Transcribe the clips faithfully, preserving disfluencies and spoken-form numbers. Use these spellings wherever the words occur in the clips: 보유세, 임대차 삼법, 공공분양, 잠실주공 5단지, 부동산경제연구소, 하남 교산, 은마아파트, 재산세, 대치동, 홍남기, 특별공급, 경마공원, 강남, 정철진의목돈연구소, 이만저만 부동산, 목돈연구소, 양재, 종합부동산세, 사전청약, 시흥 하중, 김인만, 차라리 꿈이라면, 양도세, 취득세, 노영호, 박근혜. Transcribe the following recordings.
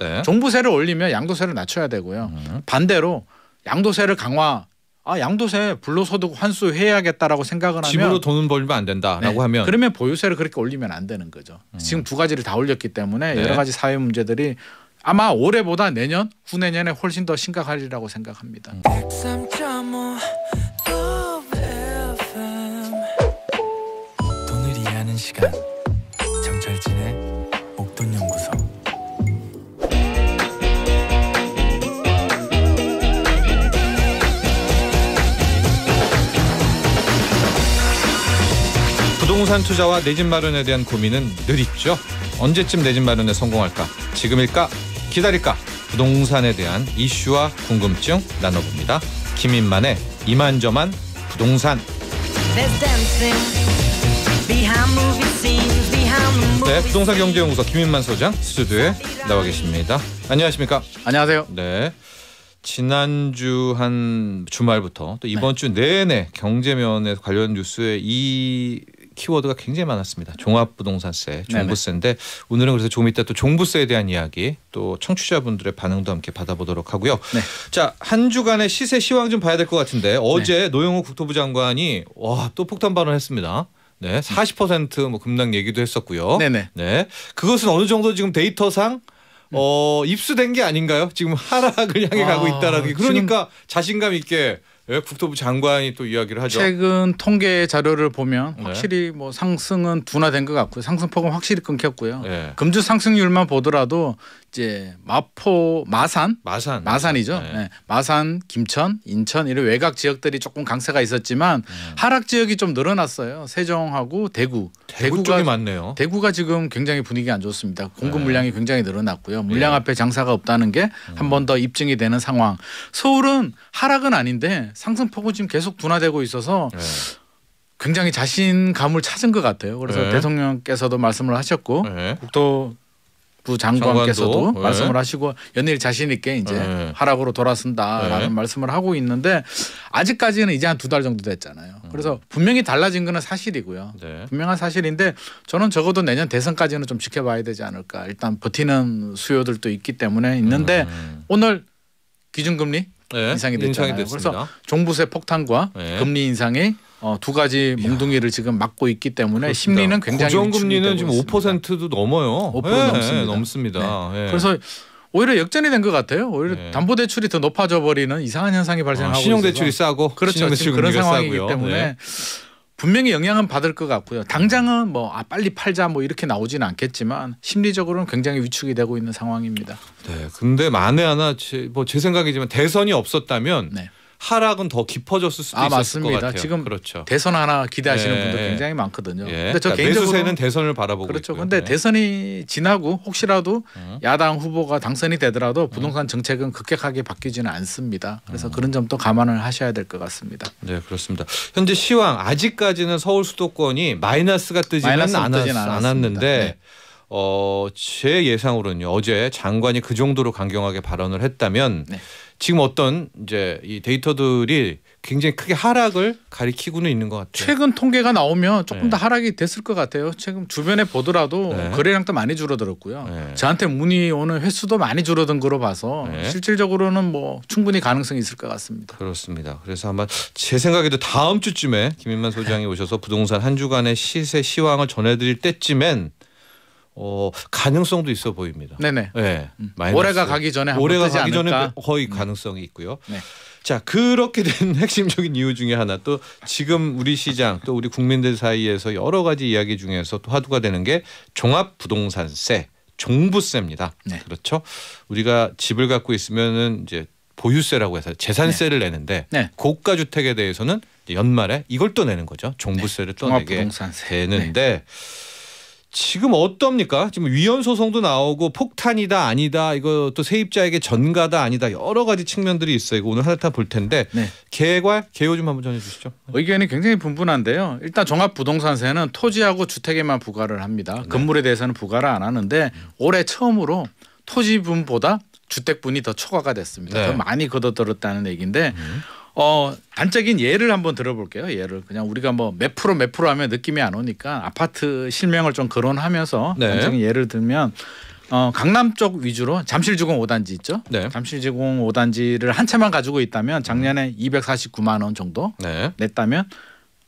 네. 종부세를 올리면 양도세를 낮춰야 되고요. 음. 반대로 양도세를 강화, 아 양도세 불로소득 환수해야겠다라고 생각을 하면 집으로 돈은 벌면 안 된다라고 네. 하면 그러면 보유세를 그렇게 올리면 안 되는 거죠. 음. 지금 두 가지를 다 올렸기 때문에 네. 여러 가지 사회 문제들이 아마 올해보다 내년, 후내년에 훨씬 더 심각하리라고 생각합니다. 음. 돈을 이해하는 시간, 정철진의 목돈연구소. 부동산 투자와 내 집 마련에 대한 고민은 늘 있죠. 언제쯤 내 집 마련에 성공할까? 지금일까? 기다릴까? 부동산에 대한 이슈와 궁금증 나눠봅니다. 김인만의 이만저만 부동산. 네, 부동산 경제연구소 김인만 소장 스튜디오에 나와 계십니다. 안녕하십니까? 안녕하세요. 네, 지난주 한 주말부터 또 이번 네. 주 내내 경제면에 관련 뉴스에 이 키워드가 굉장히 많았습니다. 종합부동산세, 종부세인데 오늘은 그래서 조금 이따 또 종부세에 대한 이야기, 또 청취자분들의 반응도 함께 받아보도록 하고요. 네. 자, 한 주간의 시세 시황 좀 봐야 될 것 같은데 어제 네. 노영호 국토부 장관이 와, 또 폭탄 발언했습니다. 네, 사십 퍼센트 뭐 급락 얘기도 했었고요. 네네. 네, 그것은 어느 정도 지금 데이터상 어, 입수된 게 아닌가요? 지금 하락을 향해 아, 가고 있다라는 게. 그러니까 자신감 있게. 예, 국토부 장관이 또 이야기를 하죠. 최근 통계 자료를 보면 확실히 네. 뭐 상승은 둔화된 것 같고요. 상승폭은 확실히 끊겼고요. 네. 금주 상승률만 보더라도 이제 마포, 마산, 마산, 마산이죠. 네. 네. 마산, 김천, 인천 이런 외곽 지역들이 조금 강세가 있었지만 네. 하락 지역이 좀 늘어났어요. 세종하고 대구, 대구 대구가, 쪽이 많네요. 대구가 지금 굉장히 분위기 안 좋습니다. 공급 네. 물량이 굉장히 늘어났고요. 물량 네. 앞에 장사가 없다는 게 한 번 더 입증이 되는 상황. 서울은 하락은 아닌데. 상승폭은 지금 계속 둔화되고 있어서 네. 굉장히 자신감을 찾은 것 같아요. 그래서 네. 대통령께서도 말씀을 하셨고 네. 국토부 장관께서도 네. 말씀을 하시고 연일 자신 있게 이제 네. 하락으로 돌아선다라는 네. 말씀을 하고 있는데 아직까지는 이제 한 두 달 정도 됐잖아요. 그래서 분명히 달라진 건 사실이고요. 네. 분명한 사실인데 저는 적어도 내년 대선까지는 좀 지켜봐야 되지 않을까. 일단 버티는 수요들도 있기 때문에 있는데 음. 오늘 기준금리 네, 인상이 됐잖아요. 인상이 그래서 종부세 폭탄과 네. 금리 인상이 어, 두 가지 몽둥이를 지금 막고 있기 때문에 그렇습니다. 심리는 굉장히 고정금리는 지금 오 퍼센트도 넘어요. 오 퍼센트 네, 넘습니다. 넘습니다. 네. 네. 그래서 오히려 역전이 된 것 같아요. 오히려 네. 담보대출이 더 높아져 버리는 이상한 현상이 발생하고 어, 신용대출이 있어서. 싸고 그렇죠. 지금 그런 상황이기 싸고요. 때문에 네. 분명히 영향은 받을 것 같고요. 당장은 뭐 아, 빨리 팔자 뭐 이렇게 나오지는 않겠지만 심리적으로는 굉장히 위축이 되고 있는 상황입니다. 네, 근데 만에 하나 제, 뭐 제 생각이지만 대선이 없었다면 네. 하락은 더 깊어졌을 수도 아, 있었을 맞습니다. 것 같아요. 지금 그렇죠. 대선 하나 기대하시는 예. 분들 굉장히 많거든요. 예. 근데 저 그러니까 개인적으로 매수세는 대선을 바라보고 그렇죠. 있고요. 근데 네. 대선이 지나고 혹시라도 음. 야당 후보가 당선이 되더라도 부동산 정책은 급격하게 바뀌지는 않습니다. 그래서 음. 그런 점도 감안을 하셔야 될 것 같습니다. 네, 그렇습니다. 현재 시황 아직까지는 서울 수도권이 마이너스가 뜨지는 않았는데 네. 어, 제 예상으로는요. 어제 장관이 그 정도로 강경하게 발언을 했다면 네. 지금 어떤 이제 이 데이터들이 굉장히 크게 하락을 가리키고는 있는 것 같아요. 최근 통계가 나오면 조금 네. 더 하락이 됐을 것 같아요. 최근 주변에 보더라도 네. 거래량도 많이 줄어들었고요. 네. 저한테 문의 오는 횟수도 많이 줄어든 거로 봐서 네. 실질적으로는 뭐 충분히 가능성이 있을 것 같습니다. 그렇습니다. 그래서 아마 제 생각에도 다음 주쯤에 김인만 소장이 오셔서 부동산 한 주간의 시세 시황을 전해드릴 때쯤엔 어 가능성도 있어 보입니다. 네네. 네. 음. 올해가 가기 전에 한번 올해가 가기 않을까? 전에 거의 가능성이 음. 있고요. 네. 자, 그렇게 된 핵심적인 이유 중에 하나 또 지금 우리 시장 또 우리 국민들 사이에서 여러 가지 이야기 중에서 또 화두가 되는 게 종합부동산세, 종부세입니다. 네. 그렇죠. 우리가 집을 갖고 있으면은 이제 보유세라고 해서 재산세를 네. 내는데 네. 고가 주택에 대해서는 연말에 이걸 또 내는 거죠. 종부세를 네. 또 내게 되는데. 네. 지금 어떻습니까? 지금 위헌 소송도 나오고 폭탄이다 아니다 이거 또 세입자에게 전가다 아니다 여러 가지 측면들이 있어요. 이거 오늘 하나하나 볼 텐데 네. 개괄 개요 좀 한번 전해주시죠. 의견이 굉장히 분분한데요. 일단 종합부동산세는 토지하고 주택에만 부과를 합니다. 네. 건물에 대해서는 부과를 안 하는데 음. 올해 처음으로 토지분보다 주택분이 더 초과가 됐습니다. 네. 더 많이 걷어들었다는 얘기인데 음. 어 단적인 예를 한번 들어볼게요. 예를 그냥 우리가 뭐 몇 프로 몇 프로 하면 느낌이 안 오니까 아파트 실명을 좀 거론하면서 네. 단적인 예를 들면 어, 강남 쪽 위주로 잠실주공 오 단지 있죠. 네. 잠실주공 오 단지를 한 채만 가지고 있다면 작년에 이백사십구만 원 정도 네. 냈다면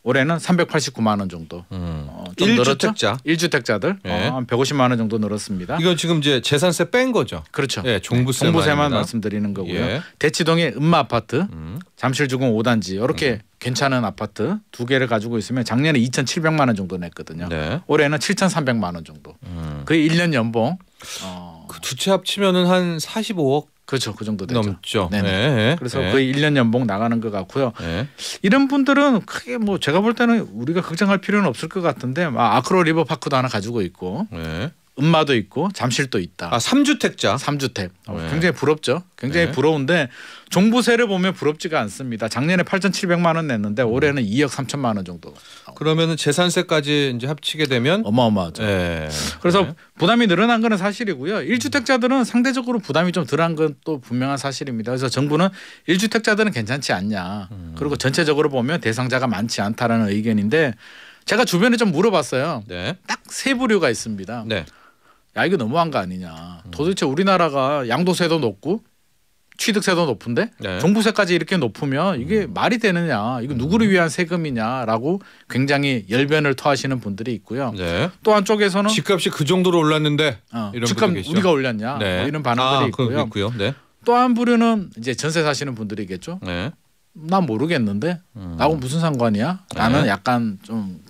올해는 삼백팔십구만 원 정도. 음. 어, 좀 일주택자. 늘었죠? 일주택자들 네. 어, 한 백오십만 원 정도 늘었습니다. 이건 지금 이제 재산세 뺀 거죠. 그렇죠. 네, 종부세 네, 종부세만 말씀드리는 거고요. 예. 대치동의 은마아파트, 음. 잠실주공 오 단지 이렇게 음. 괜찮은 아파트 두 개를 가지고 있으면 작년에 이천칠백만 원 정도 냈거든요. 네. 올해는 칠천삼백만 원 정도. 음. 그게 일 년 연봉. 어. 그 두 채 합치면은 한 사십오억. 그렇죠. 그 정도 되죠. 넘죠. 네네. 네. 그래서 네. 거의 일 년 연봉 나가는 것 같고요. 네. 이런 분들은 크게 뭐 제가 볼 때는 우리가 걱정할 필요는 없을 것 같은데 아, 아크로 리버파크도 하나 가지고 있고 네. 은마도 있고 잠실도 있다. 아, 삼 주택자. 삼 주택. 네. 굉장히 부럽죠. 굉장히 네. 부러운데 종부세를 보면 부럽지가 않습니다. 작년에 팔천칠백만 원 냈는데 올해는 음. 이억 삼천만 원 정도. 그러면은 재산세까지 이제 합치게 되면 어마어마하죠. 네. 그래서 네. 부담이 늘어난 건 사실이고요. 일 주택자들은 상대적으로 부담이 좀 덜한 건 또 분명한 사실입니다. 그래서 정부는 일 주택자들은 괜찮지 않냐. 음. 그리고 전체적으로 보면 대상자가 많지 않다라는 의견인데 제가 주변에 좀 물어봤어요. 네. 딱 세 부류가 있습니다. 네. 야, 이거 너무한 거 아니냐. 도대체 우리나라가 양도세도 높고 취득세도 높은데 네. 종부세까지 이렇게 높으면 이게 음. 말이 되느냐. 이거 누구를 위한 세금이냐라고 굉장히 열변을 토하시는 분들이 있고요. 네. 또 한쪽에서는 집값이 그 정도로 올랐는데 어, 이런 집값 우리가 올렸냐. 네. 뭐 이런 반응들이 아, 있고요. 있고요. 네. 또 한 부류는 이제 전세 사시는 분들이겠죠. 네. 난 모르겠는데 음. 나하고 무슨 상관이야. 네. 나는 약간 좀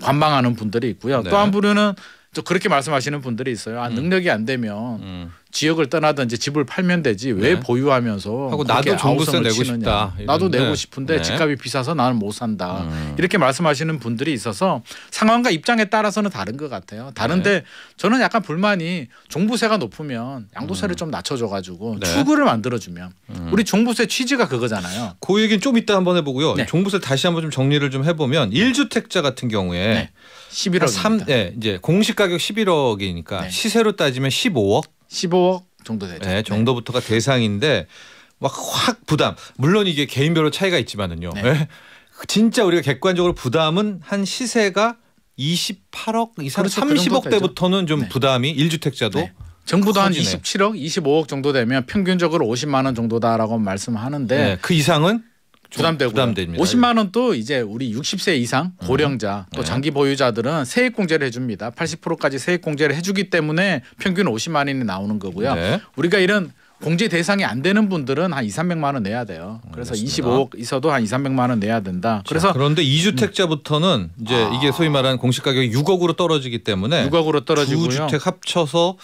관망하는 분들이 있고요. 네. 또 한 부류는 또 그렇게 말씀하시는 분들이 있어요. 아, 능력이 안 되면 음. 지역을 떠나든지 집을 팔면 되지 왜 네. 보유하면서 하고 나도 종부세 내고 싶다. 나도 내고 싶은데 네. 집값이 비싸서 나는 못 산다. 음. 이렇게 말씀하시는 분들이 있어서 상황과 입장에 따라서는 다른 것 같아요. 다른데 네. 저는 약간 불만이 종부세가 높으면 양도세를 음. 좀 낮춰줘가지고 네. 출구를 만들어주면 음. 우리 종부세 취지가 그거잖아요. 그 얘기는 좀 이따 한번 해보고요. 네. 종부세 다시 한번 좀 정리를 좀 해보면 일 주택자 같은 경우에 네. 십일억입니다. 네, 이제 공시 가격 십일억이니까 네. 시세로 따지면 십오억. 십오억 정도 되죠. 네, 정도부터가 네. 대상인데 막 확 부담. 물론 이게 개인별로 차이가 있지만은요. 네. 진짜 우리가 객관적으로 부담은 한 시세가 이십팔억 이상 그렇죠, 삼십억대부터는 그 좀 네. 부담이 일 주택자도 네. 정부도 커지네. 한 이십칠억 이십오억 정도 되면 평균적으로 오십만 원 정도다라고 말씀하는데 네, 그 이상은 부담되고 오십만 원 또 이제 우리 육십 세 이상 고령자 음. 또 장기 보유자들은 세액 공제를 해줍니다. 팔십 퍼센트까지 세액 공제를 해주기 때문에 평균 오십만 원이 나오는 거고요. 네. 우리가 이런 공제 대상이 안 되는 분들은 한 이삼백만 원 내야 돼요. 그래서 알겠습니다. 이십오억 있어도 한 이삼백만 원 내야 된다. 그래서 자, 그런데 이 주택자부터는 음. 이제 아. 이게 소위 말하는 공시가격이 육억으로 떨어지기 때문에 육억으로 떨어지고요. 두 주택 합쳐서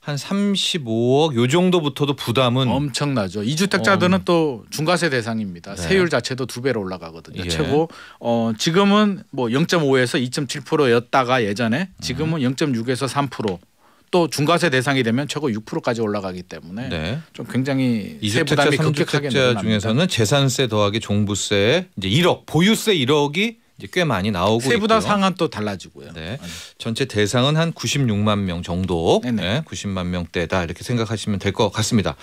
한 삼십오억 요 정도부터도 부담은 엄청나죠. 이 주택자들은 어. 또 중과세 대상입니다. 네. 세율 자체도 두 배로 올라가거든요. 예. 최고 어, 지금은 뭐 영점오에서 이점칠 퍼센트였다가 예전에 지금은 음. 영점육에서 삼 퍼센트 또 중과세 대상이 되면 최고 육 퍼센트까지 올라가기 때문에 네. 좀 굉장히 세 부담이 급격하게 늘어납니다. 중에서는 재산세 더하기 종부세 이제 일억 보유세 일억이 이제 꽤 많이 나오고 있고요. 세부담 상한 또 달라지고요. 네. 전체 대상은 한 구십육만 명 정도, 네. 구십만 명대다 이렇게 생각하시면 될 것 같습니다.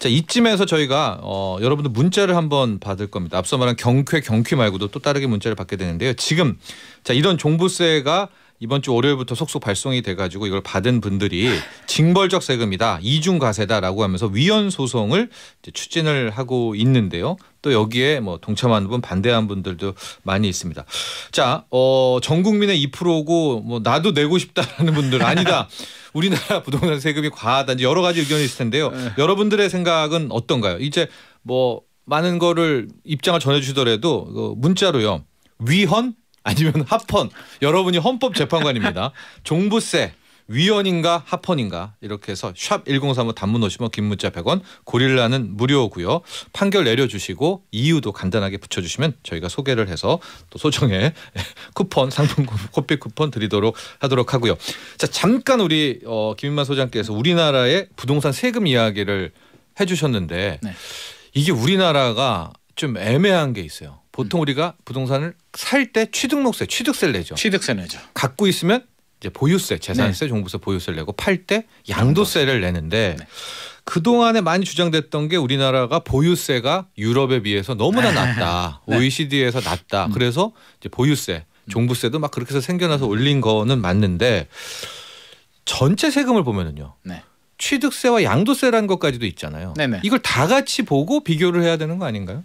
자, 이쯤에서 저희가 어, 여러분들 문자를 한번 받을 겁니다. 앞서 말한 경쾌, 경쾌 말고도 또 다르게 문자를 받게 되는데요. 지금 자 이런 종부세가 이번 주 월요일부터 속속 발송이 돼가지고 이걸 받은 분들이 징벌적 세금이다, 이중과세다라고 하면서 위헌 소송을 이제 추진을 하고 있는데요. 또 여기에 뭐 동참하는 분, 반대한 분들도 많이 있습니다. 자, 어, 전 국민의 이 퍼센트고 뭐 나도 내고 싶다라는 분들 아니다. 우리나라 부동산 세금이 과하다. 이제 여러 가지 의견이 있을 텐데요. 여러분들의 생각은 어떤가요? 이제 뭐 많은 거를 입장을 전해주시더라도 문자로요. 위헌? 아니면 합헌. 여러분이 헌법재판관입니다. 종부세 위헌인가 합헌인가 이렇게 해서 샵 일공삼오 단문 오시면 긴 문자 백 원 고릴라는 무료고요. 판결 내려주시고 이유도 간단하게 붙여주시면 저희가 소개를 해서 또 소정의 쿠폰 상품 커피 쿠폰 드리도록 하도록 하고요. 자 잠깐 우리 어, 김인만 소장께서 우리나라의 부동산 세금 이야기를 해주셨는데 네. 이게 우리나라가 좀 애매한 게 있어요. 보통 우리가 부동산을 살 때 취득록세, 취득세를 내죠. 취득세 내죠. 갖고 있으면 이제 보유세, 재산세, 네. 종부세, 보유세를 내고 팔 때 양도세를 내는데 네. 그동안에 많이 주장됐던 게 우리나라가 보유세가 유럽에 비해서 너무나 낮다. 네. 오이시디에서 낮다. 음. 그래서 이제 보유세, 종부세도 막 그렇게 해서 생겨나서 올린 거는 맞는데 전체 세금을 보면은요. 네. 취득세와 양도세라는 것까지도 있잖아요. 네네. 이걸 다 같이 보고 비교를 해야 되는 거 아닌가요?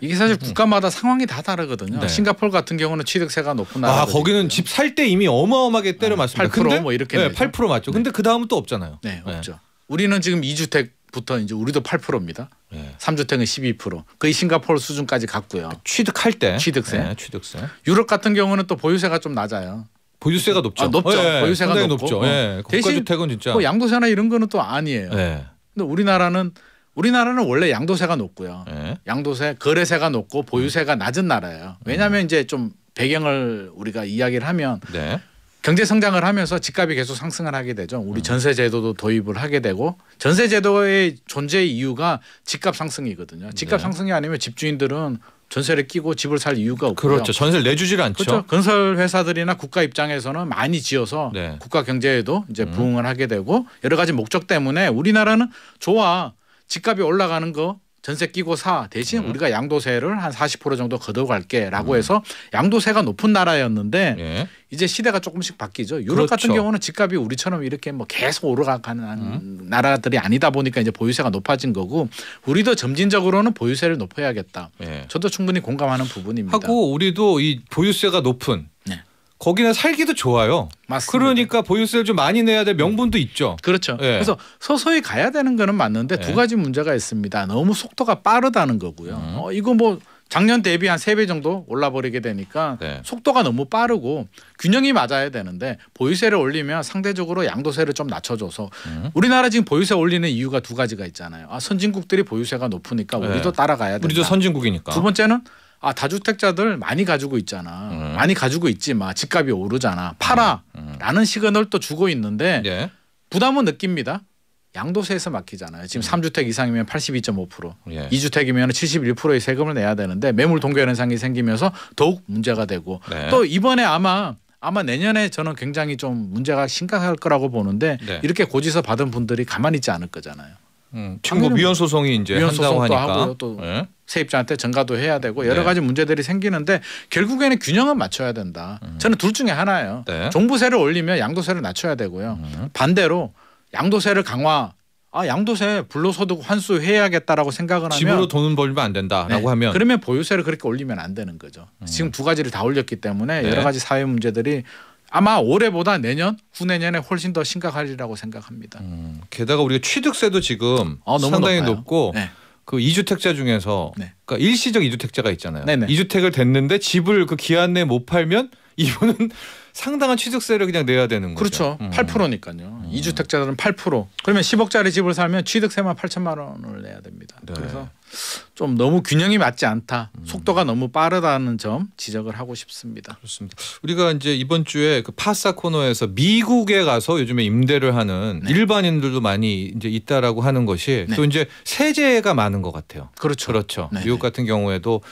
이게 사실 국가마다 음. 상황이 다 다르거든요. 네. 싱가포르 같은 경우는 취득세가 높은 나라. 아, 거기는 집 살 때 이미 어마어마하게 때려 맞습니다. 팔 퍼센트 뭐 이렇게. 네, 팔 퍼센트 맞죠. 네. 근데 그 다음은 또 없잖아요. 네, 네, 없죠. 우리는 지금 이 주택부터 이제 우리도 팔 퍼센트입니다. 네. 삼 주택은 십이 퍼센트. 거의 싱가포르 수준까지 갔고요. 취득할 때. 취득세. 네, 취득세. 유럽 같은 경우는 또 보유세가 좀 낮아요. 보유세가 높죠. 아, 높죠. 예, 보유세가 높고. 높죠. 뭐. 예, 국가주택은 진짜. 뭐 양도세나 이런 거는 또 아니에요. 예. 근데 우리나라는 우리나라는 원래 양도세가 높고요. 예. 양도세, 거래세가 높고 보유세가 낮은 나라예요. 왜냐하면 음. 이제 좀 배경을 우리가 이야기를 하면 네. 경제 성장을 하면서 집값이 계속 상승을 하게 되죠. 우리 음. 전세 제도도 도입을 하게 되고 전세 제도의 존재의 이유가 집값 상승이거든요. 집값 네. 상승이 아니면 집주인들은 전세를 끼고 집을 살 이유가 없고요. 그렇죠. 전세를 내주질 않죠. 그렇죠. 건설 회사들이나 국가 입장에서는 많이 지어서 네. 국가 경제에도 이제 부응을 음. 하게 되고 여러 가지 목적 때문에 우리나라는 좋아. 집값이 올라가는 거 전세 끼고 사. 대신 음. 우리가 양도세를 한 사십 퍼센트 정도 걷어갈게라고 음. 해서 양도세가 높은 나라였는데 예. 이제 시대가 조금씩 바뀌죠. 유럽 그렇죠. 같은 경우는 집값이 우리처럼 이렇게 뭐 계속 오르락하는 음. 나라들이 아니다 보니까 이제 보유세가 높아진 거고 우리도 점진적으로는 보유세를 높여야겠다. 예. 저도 충분히 공감하는 부분입니다. 하고 우리도 이 보유세가 높은 네. 거기는 살기도 좋아요. 맞습니다. 그러니까 보유세를 좀 많이 내야 될 명분도 있죠. 그렇죠. 예. 그래서 서서히 가야 되는 거는 맞는데 예. 두 가지 문제가 있습니다. 너무 속도가 빠르다는 거고요. 음. 어, 이거 뭐 작년 대비 한 세 배 정도 올라버리게 되니까 네. 속도가 너무 빠르고 균형이 맞아야 되는데 보유세를 올리면 상대적으로 양도세를 좀 낮춰줘서 음. 우리나라 지금 보유세 올리는 이유가 두 가지가 있잖아요. 아, 선진국들이 보유세가 높으니까 네. 우리도 따라가야 된다. 우리도 선진국이니까. 두 번째는 아 다주택자들 많이 가지고 있잖아. 음. 많이 가지고 있지 마. 집값이 오르잖아. 팔아. 음. 라는 시그널을 또 주고 있는데 네. 부담은 느낍니다. 양도세에서 막히잖아요. 지금 음. 삼 주택 이상이면 팔십이 점 오 퍼센트, 예. 이 주택이면 칠십일 퍼센트의 세금을 내야 되는데 매물 동결 현상이 생기면서 더욱 문제가 되고 네. 또 이번에 아마 아마 내년에 저는 굉장히 좀 문제가 심각할 거라고 보는데 네. 이렇게 고지서 받은 분들이 가만히 있지 않을 거잖아요. 음, 친구 미연 소송이 이제 미연 한다고 소송도 하니까. 하고요, 또 네. 세입자한테 전가도 해야 되고 여러 네. 가지 문제들이 생기는데 결국에는 균형은 맞춰야 된다. 음. 저는 둘 중에 하나예요. 네. 종부세를 올리면 양도세를 낮춰야 되고요. 음. 반대로 양도세를 강화, 아 양도세 불로소득 환수해야겠다라고 생각을 하면 집으로 돈은 벌면 안 된다라고 네. 하면 그러면 보유세를 그렇게 올리면 안 되는 거죠. 음. 지금 두 가지를 다 올렸기 때문에 네. 여러 가지 사회 문제들이 아마 올해보다 내년, 후내년에 훨씬 더 심각하리라고 생각합니다. 음, 게다가 우리가 취득세도 지금 어, 상당히 높아요. 높고 네. 그 이 주택자 중에서 네. 그러니까 일시적 이 주택자가 있잖아요. 네네. 이 주택을 됐는데 집을 그 기한 내에 못 팔면 이분은 상당한 취득세를 그냥 내야 되는 거죠. 그렇죠. 음. 팔 퍼센트니까요. 음. 이 주택자들은 팔 퍼센트. 그러면 십억짜리 집을 살면 취득세만 팔천만 원을 내야 됩니다. 네. 그래서 좀 너무 균형이 맞지 않다. 음. 속도가 너무 빠르다는 점 지적을 하고 싶습니다. 그렇습니다. 우리가 이제 이번 주에 그 파사 코너에서 미국에 가서 요즘에 임대를 하는 네. 일반인들도 많이 이제 있다라고 하는 것이 네. 또 이제 세제가 많은 것 같아요. 그렇죠. 그렇죠. 네네. 미국 같은 경우에도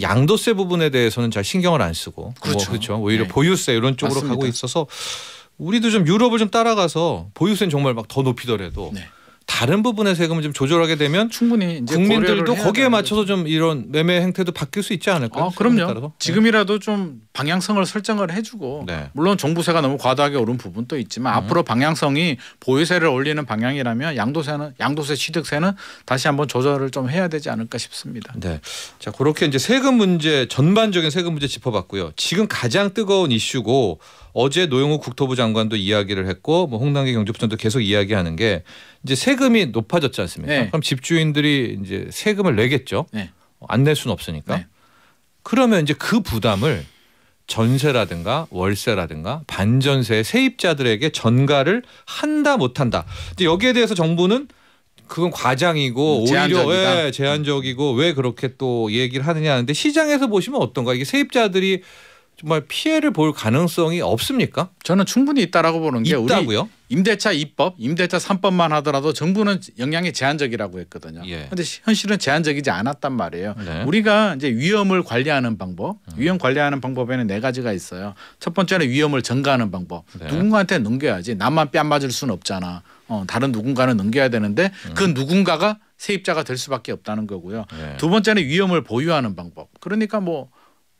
양도세 부분에 대해서는 잘 신경을 안 쓰고 그렇죠. 뭐 그렇죠. 오히려 네. 보유세 이런 쪽으로 맞습니다. 가고 있어서 우리도 좀 유럽을 좀 따라가서 보유세는 정말 막 더 높이더라도 네. 다른 부분의 세금을 좀 조절하게 되면 충분히 이제 국민들도 거기에 맞춰서 좀 이런 매매 행태도 바뀔 수 있지 않을까요? 아, 그럼요. 지금이라도 좀 방향성을 설정을 해주고 네. 물론 종부세가 너무 과도하게 오른 부분도 있지만 음. 앞으로 방향성이 보유세를 올리는 방향이라면 양도세는 양도세 취득세는 다시 한번 조절을 좀 해야 되지 않을까 싶습니다. 네, 자 그렇게 이제 세금 문제 전반적인 세금 문제 짚어봤고요. 지금 가장 뜨거운 이슈고 어제 노영우 국토부 장관도 이야기를 했고 뭐 홍남기 경제부총리도 계속 이야기하는 게 이제 세금이 높아졌지 않습니까? 네. 그럼 집주인들이 이제 세금을 내겠죠. 네. 안 낼 수는 없으니까. 네. 그러면 이제 그 부담을 전세라든가 월세라든가 반전세 세입자들에게 전가를 한다 못한다. 근데 여기에 대해서 정부는 그건 과장이고 제한적이다. 오히려 왜 제한적이고 왜 그렇게 또 얘기를 하느냐 하는데 시장에서 보시면 어떤가? 이게 세입자들이 정말 피해를 볼 가능성이 없습니까? 저는 충분히 있다라고 보는 게 있다고요? 우리 임대차 이 법, 임대차 삼 법만 하더라도 정부는 영향이 제한적이라고 했거든요. 그런데 예. 현실은 제한적이지 않았단 말이에요. 네. 우리가 이제 위험을 관리하는 방법, 음. 위험 관리하는 방법에는 네 가지가 있어요. 첫 번째는 위험을 전가하는 방법. 네. 누군가한테 넘겨야지. 나만 뺨 맞을 수는 없잖아. 어, 다른 누군가는 넘겨야 되는데 음. 그 누군가가 세입자가 될 수밖에 없다는 거고요. 네. 두 번째는 위험을 보유하는 방법. 그러니까 뭐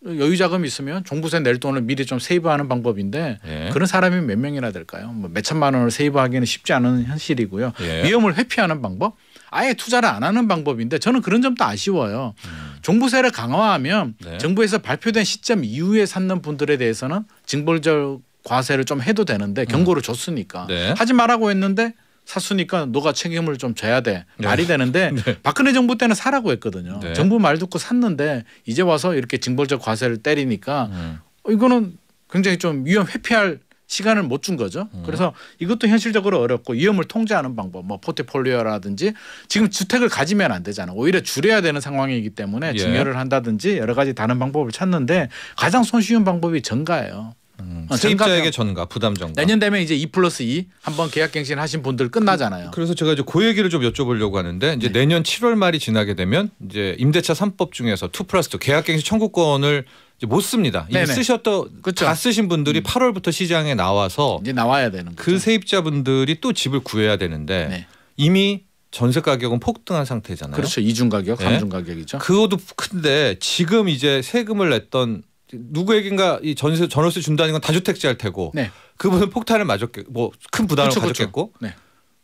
여유 자금이 있으면 종부세 낼 돈을 미리 좀 세이브하는 방법인데 예. 그런 사람이 몇 명이나 될까요? 뭐 몇 천만 원을 세이브하기는 쉽지 않은 현실이고요. 예. 위험을 회피하는 방법, 아예 투자를 안 하는 방법인데 저는 그런 점도 아쉬워요. 음. 종부세를 강화하면 네. 정부에서 발표된 시점 이후에 샀는 분들에 대해서는 징벌적 과세를 좀 해도 되는데 경고를 음. 줬으니까 네. 하지 말라고 했는데 샀으니까 너가 책임을 좀 져야 돼. 네. 말이 되는데 네. 박근혜 정부 때는 사라고 했거든요. 네. 정부 말 듣고 샀는데 이제 와서 이렇게 징벌적 과세를 때리니까 음. 이거는 굉장히 좀 위험 회피할 시간을 못 준 거죠. 음. 그래서 이것도 현실적으로 어렵고 위험을 통제하는 방법, 뭐 포트폴리오라든지 지금 주택을 가지면 안 되잖아. 오히려 줄여야 되는 상황이기 때문에 증여를 예. 한다든지 여러 가지 다른 방법을 찾는데 가장 손쉬운 방법이 전가예요. 음, 세입자에게 전가, 부담 전가. 내년 되면 이제 이 플러스 이 한번 계약갱신 하신 분들 끝나잖아요. 그, 그래서 제가 이제 그 얘기를 좀 여쭤보려고 하는데 이제 네. 내년 칠월 말이 지나게 되면 이제 임대차 삼법 중에서 투 플러스 투 계약갱신 청구권을 이제 못 씁니다. 이미 쓰셨던 그렇죠. 다 쓰신 분들이 음. 팔월부터 시장에 나와서 이제 나와야 되는 거죠. 그 세입자분들이 또 집을 구해야 되는데 네. 이미 전세 가격은 폭등한 상태잖아요. 그렇죠. 이중 가격, 네. 감중 가격이죠. 그것도 큰데 지금 이제 세금을 냈던 누구에겐가 이 전세 전월세 준다는 건 다주택자일 테고 네. 그분은 폭탄을 맞았겠 뭐 큰 부담을 그쵸, 가졌겠고 그쵸. 네.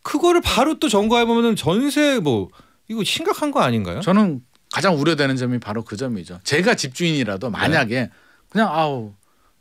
그거를 바로 또 전가해 보면은 전세 뭐 이거 심각한 거 아닌가요? 저는 가장 우려되는 점이 바로 그 점이죠. 제가 집주인이라도 만약에 네. 그냥 아우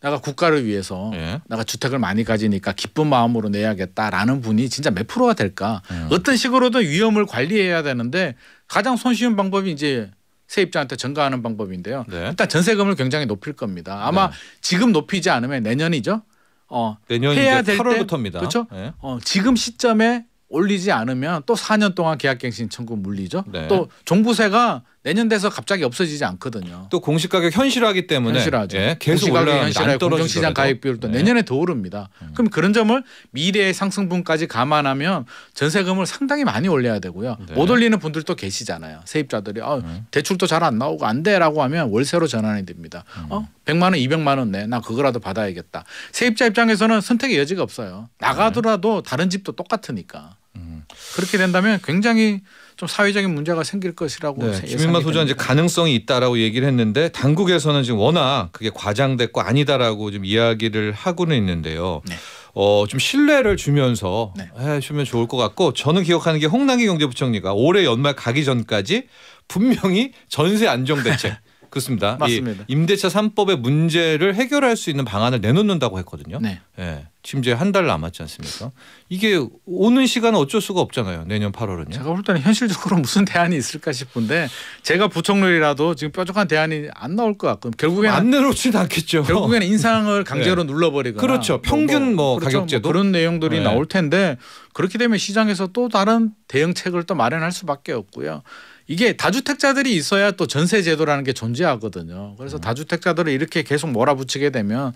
내가 국가를 위해서 네. 내가 주택을 많이 가지니까 기쁜 마음으로 내야겠다라는 분이 진짜 몇 프로가 될까? 음. 어떤 식으로든 위험을 관리해야 되는데 가장 손쉬운 방법이 이제 세입자한테 전가하는 방법인데요. 네. 일단 전세금을 굉장히 높일 겁니다. 아마 네. 지금 높이지 않으면 내년이죠. 어, 내년 해야 될 팔월부터입니다. 때, 그렇죠? 네. 어, 지금 시점에 올리지 않으면 또 사 년 동안 계약갱신 청구 물리죠. 네. 또 종부세가 내년 돼서 갑자기 없어지지 않거든요. 또 공시가격 현실화하기 때문에 현실화죠. 예, 계속 올라가는 공정시장 가액 비율도 네. 내년에 더 오릅니다. 음. 그럼 그런 점을 미래의 상승분까지 감안하면 전세금을 상당히 많이 올려야 되고요. 네. 못 올리는 분들도 계시잖아요. 세입자들이 아, 음. 대출도 잘 안 나오고 안 돼라고 하면 월세로 전환이 됩니다. 음. 어? 백만 원, 이백만 원 내. 나 그거라도 받아야겠다. 세입자 입장에서는 선택의 여지가 없어요. 나가더라도 네. 다른 집도 똑같으니까. 음. 그렇게 된다면 굉장히 좀 사회적인 문제가 생길 것이라고 네, 김인만 소장 이제 가능성이 있다라고 얘기를 했는데 당국에서는 지금 워낙 그게 과장됐고 아니다라고 좀 이야기를 하고는 있는데요. 네. 어, 좀 신뢰를 주면서 네. 해주면 좋을 것 같고 저는 기억하는 게 홍남기 경제부총리가 올해 연말 가기 전까지 분명히 전세 안정 대책 그렇습니다. 맞습니다. 이 임대차 삼법의 문제를 해결할 수 있는 방안을 내놓는다고 했거든요. 네. 네. 지금 이제 한 달 남았지 않습니까? 이게 오는 시간은 어쩔 수가 없잖아요. 내년 팔월은요. 제가 볼 때는 현실적으로 무슨 대안이 있을까 싶은데 제가 부총리라도 지금 뾰족한 대안이 안 나올 것 같고 결국에는 안 내놓지는 않겠죠. 결국에는 인상을 강제로 네. 눌러버리거나 그렇죠. 평균 뭐, 뭐 그렇죠. 가격제도 뭐 그런 내용들이 네. 나올 텐데 그렇게 되면 시장에서 또 다른 대응책을 또 마련할 수밖에 없고요. 이게 다주택자들이 있어야 또 전세 제도라는 게 존재하거든요. 그래서 음. 다주택자들을 이렇게 계속 몰아붙이게 되면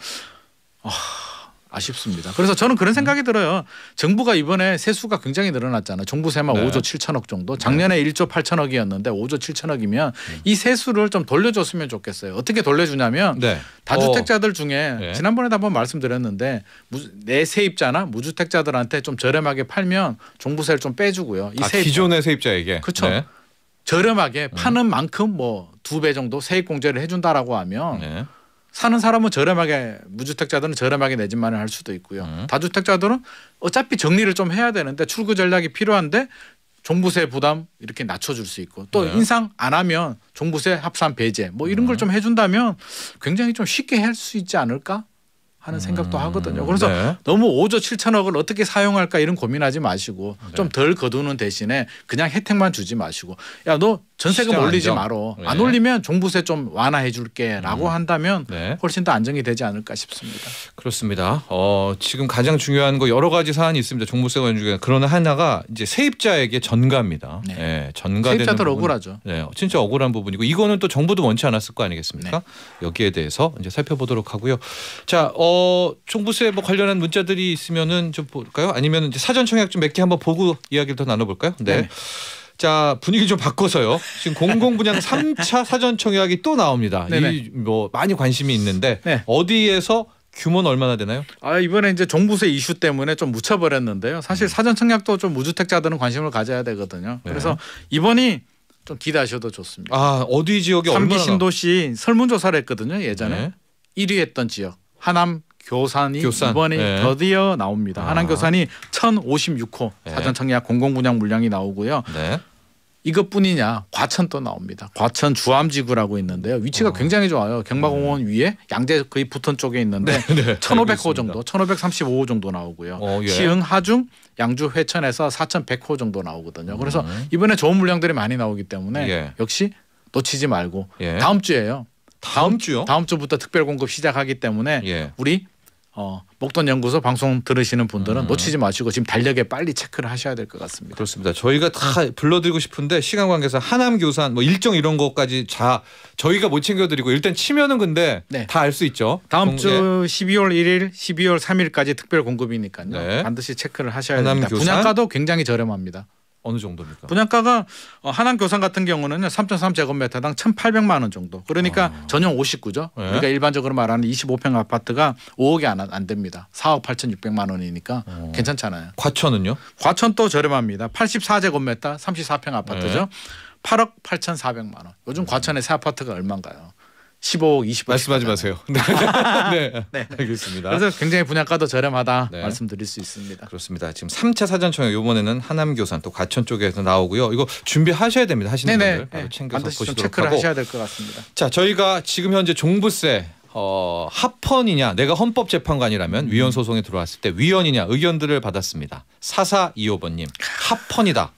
어... 아쉽습니다. 그래서 저는 그런 생각이 음. 들어요. 정부가 이번에 세수가 굉장히 늘어났잖아요. 종부세만 네. 오조 칠천억 정도. 작년에 네. 일조 팔천억이었는데 오조 칠천억이면 음. 이 세수를 좀 돌려줬으면 좋겠어요. 어떻게 돌려주냐면 네. 다주택자들 어. 중에 네. 지난번에도 한번 말씀드렸는데 내 세입자나 무주택자들한테 좀 저렴하게 팔면 종부세를 좀 빼주고요. 이 아, 세입자. 기존의 세입자에게. 그렇죠. 네. 저렴하게 파는 음. 만큼 뭐 두 배 정도 세액공제를 해준다라고 하면 네. 사는 사람은 저렴하게 무주택자들은 저렴하게 내 집 마련할 수도 있고요. 음. 다주택자들은 어차피 정리를 좀 해야 되는데 출구 전략이 필요한데 종부세 부담 이렇게 낮춰줄 수 있고 또 네. 인상 안 하면 종부세 합산 배제 뭐 이런 음. 걸 좀 해준다면 굉장히 좀 쉽게 할 수 있지 않을까 하는 생각도 음. 하거든요. 그래서 네. 너무 오조 칠천억을 어떻게 사용할까 이런 고민하지 마시고 네. 좀 덜 거두는 대신에 그냥 혜택만 주지 마시고 야 너 전세금 올리지 마라. 네. 안 올리면 종부세 좀 완화해 줄게 라고 음. 한다면 네. 훨씬 더 안정이 되지 않을까 싶습니다. 그렇습니다. 어, 지금 가장 중요한 거 여러 가지 사안이 있습니다. 종부세와 연중에 그러나 하나가 이제 세입자에게 전가입니다. 네. 네. 전가되는 세입자들 부분, 억울하죠. 네, 진짜 억울한 부분이고 이거는 또 정부도 원치 않았을 거 아니겠습니까? 네. 여기에 대해서 이제 살펴보도록 하고요. 자, 어, 종부세 뭐 관련한 문자들이 있으면은 좀 볼까요? 아니면 이제 사전 청약 좀 몇 개 한번 보고 이야기를 더 나눠볼까요? 네. 네. 자, 분위기 좀 바꿔서요. 지금 공공분양 삼 차 사전 청약이 또 나옵니다. 이 뭐 많이 관심이 있는데 네. 어디에서 규모는 얼마나 되나요? 아, 이번에 이제 종부세 이슈 때문에 좀 묻혀버렸는데요. 사실 사전 청약도 좀 무주택자들은 관심을 가져야 되거든요. 그래서 네. 이번이 좀 기대하셔도 좋습니다. 아, 어디 지역이 얼마나? 삼 기 신도시 설문조사를 했거든요. 예전에. 네. 일 위 했던 지역. 하남 교산이 교산. 이번에 네. 드디어 나옵니다. 아. 하남 교산이 천오십육 호 네. 사전청약 공공분양 물량이 나오고요. 네. 이것뿐이냐, 과천도 나옵니다. 과천 주암지구라고 있는데요. 위치가 어. 굉장히 좋아요. 경마공원 음. 위에 양재 거의 붙은 쪽에 있는데 네, 네, 천오백 호 정도, 천오백삼십오 호 정도 나오고요. 어, 예. 시흥 하중, 양주 회천에서 사천백 호 정도 나오거든요. 그래서 음. 이번에 좋은 물량들이 많이 나오기 때문에 예. 역시 놓치지 말고 예. 다음 주에요. 다음, 다음 주요? 다음 주부터 특별 공급 시작하기 때문에 예. 우리 어, 목돈연구소 방송 들으시는 분들은 음. 놓치지 마시고 지금 달력에 빨리 체크를 하셔야 될 것 같습니다. 그렇습니다. 저희가 다 불러드리고 싶은데 시간 관계상 하남 교산 뭐 일정 이런 것까지 자 저희가 못 챙겨드리고 일단 치면은 근데 네. 다 알 수 있죠. 다음 공, 주 예. 십이월 일일, 십이월 삼일까지 특별 공급이니까요. 네. 반드시 체크를 하셔야 됩니다. 교산? 분양가도 굉장히 저렴합니다. 어느 정도입니까? 분양가가 하남 교산 같은 경우는 삼점삼 제곱미터당 천팔백만 원 정도. 그러니까 아. 전용 오십구죠. 네. 우리가 일반적으로 말하는 이십오 평 아파트가 오억이 안, 안 됩니다. 사억 팔천육백만 원이니까 오. 괜찮잖아요. 과천은요? 과천 또 저렴합니다. 팔십사 제곱미터 삼십사 평 아파트죠. 네. 팔억 팔천사백만 원. 요즘 과천의 새 아파트가 얼마인가요? 십오억, 이십억. 말씀하지 마세요. 네. 네. 네, 알겠습니다. 그래서 굉장히 분양가도 저렴하다 네. 말씀드릴 수 있습니다. 그렇습니다. 지금 삼 차 사전청약 이번에는 하남교산 또 과천 쪽에서 나오고요. 이거 준비하셔야 됩니다. 하시는 네네. 분들 바로 챙겨서 네. 보시도록 체크를 하고. 하셔야 될 것 같습니다. 자, 저희가 지금 현재 종부세 어, 합헌이냐, 내가 헌법재판관이라면 음. 위헌 소송에 들어왔을 때 위헌이냐 의견들을 받았습니다. 사사이오 번님, 합헌이다.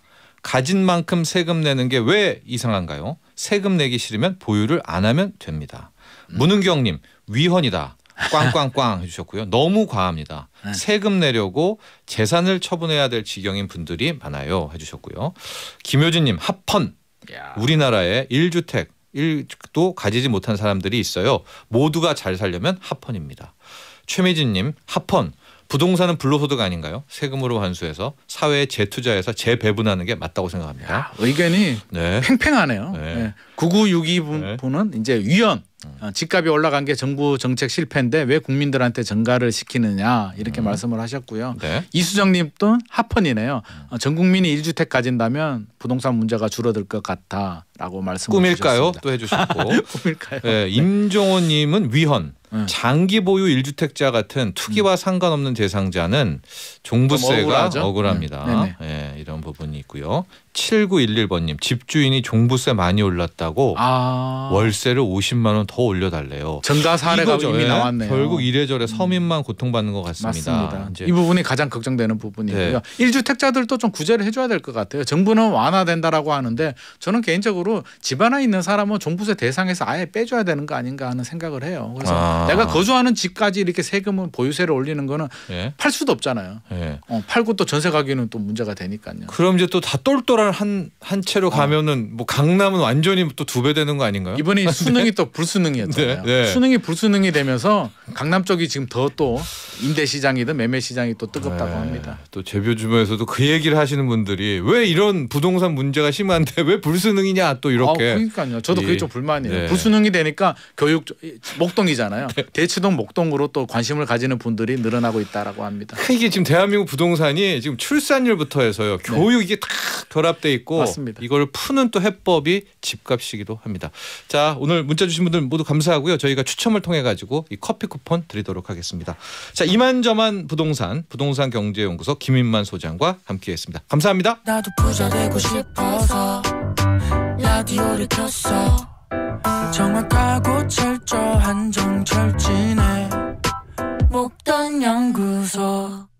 가진 만큼 세금 내는 게 왜 이상한가요? 세금 내기 싫으면 보유를 안 하면 됩니다. 음. 문은경님, 위헌이다. 꽝꽝꽝 해주셨고요. 너무 과합니다. 네. 세금 내려고 재산을 처분해야 될 지경인 분들이 많아요. 해주셨고요. 김효진님, 합헌. 야. 우리나라에 일 주택, 일 주택도 가지지 못한 사람들이 있어요. 모두가 잘 살려면 합헌입니다. 최미진님, 합헌. 부동산은 불로소득 아닌가요? 세금으로 환수해서 사회에 재투자해서 재배분하는 게 맞다고 생각합니다. 야, 의견이 네. 팽팽하네요. 네. 네. 구구육이 분은 네. 이제 위헌. 집값이 올라간 게 정부 정책 실패인데 왜 국민들한테 증가를 시키느냐 이렇게 음. 말씀을 하셨고요. 네. 이수정님도 합헌이네요. 음. 전 국민이 일 주택 가진다면 부동산 문제가 줄어들 것 같다라고 말씀을 꾸밀까요? 주셨습니다. 또 해주셨고. 꾸밀까요? 네. 임종호님은 위헌. 장기 보유 일 주택자 같은 투기와 음. 상관없는 대상자는 종부세가 억울합니다. 음. 예, 이런 부분이 있고요. 칠구일일 번님, 집주인이 종부세 많이 올랐다고 아. 월세를 오십만 원 더 올려달래요. 증가 사례가 이거죠. 이미 나왔네요. 결국 이래저래 서민만 음. 고통받는 것 같습니다. 이제. 이 부분이 가장 걱정되는 부분이고요. 네. 일 주택자들도 좀 구제를 해줘야 될 것 같아요. 정부는 완화된다라고 하는데 저는 개인적으로 집 하나 있는 사람은 종부세 대상에서 아예 빼줘야 되는 거 아닌가 하는 생각을 해요. 그래서 아. 내가 거주하는 집까지 이렇게 세금을 보유세를 올리는 거는 예? 팔 수도 없잖아요. 예. 어, 팔고 또 전세 가기는 또 문제가 되니까요. 그럼 이제 또 다 똘똘한 한, 한 채로 어. 가면은 뭐 강남은 완전히 또 두 배 되는 거 아닌가요? 이번에 수능이 또 불수능이었잖아요. 네, 네. 수능이 불수능이 되면서 강남 쪽이 지금 더 또 임대 시장이든 매매 시장이 또 뜨겁다고 네. 합니다. 또 재뷰 주변에서도 그 얘기를 하시는 분들이 왜 이런 부동산 문제가 심한데 왜 불수능이냐 또 이렇게. 아, 그러니까요. 저도 그게 이, 좀 불만이에요. 네. 불수능이 되니까 교육 목동이잖아요. 네. 대치동 목동으로 또 관심을 가지는 분들이 늘어나고 있다라고 합니다. 이게 지금 대한민국 부동산이 지금 출산율부터 해서요. 네. 교육 이게 다 결합돼 있고 맞습니다. 이걸 푸는 또 해법이 집값이기도 합니다. 자, 오늘 문자 주신 분들 모두 감사하고요. 저희가 추첨을 통해 가지고 이 커피 쿠폰 드리도록 하겠습니다. 자, 이만저만 부동산 부동산 경제연구소 김인만 소장과 함께했습니다. 감사합니다. 나도 부자 되고 싶어서 라디오를 켰어. 정확하고 철저한 정철진의 목돈연구소.